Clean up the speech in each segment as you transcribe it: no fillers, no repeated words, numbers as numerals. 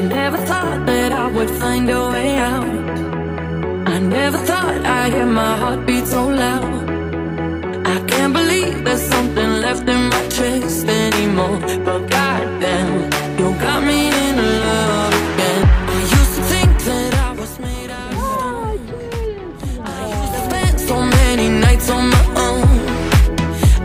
I never thought that I would find a way out. I never thought I'd hear my heartbeat so loud. I can't believe there's something left in my chest anymore. But goddamn, you got me in love again. I used to think that I was made out of love. I used to spend so many nights on my own.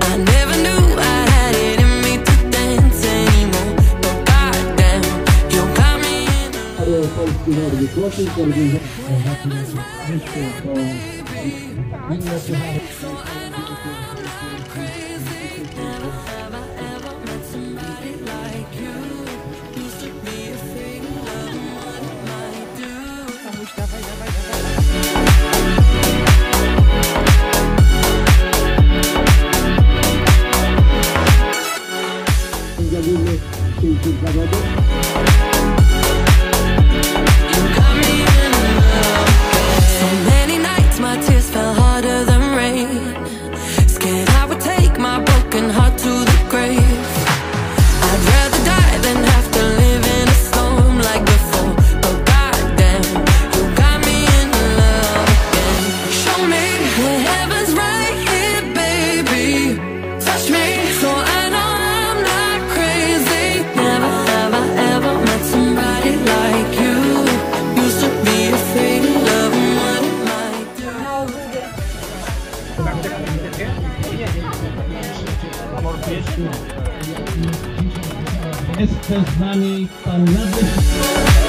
I never knew I had it in me to dance anymore. But goddamn, you got me in love. Hello folks, we have the question for you. I have to make a special call. We have jest z nami pan Radek.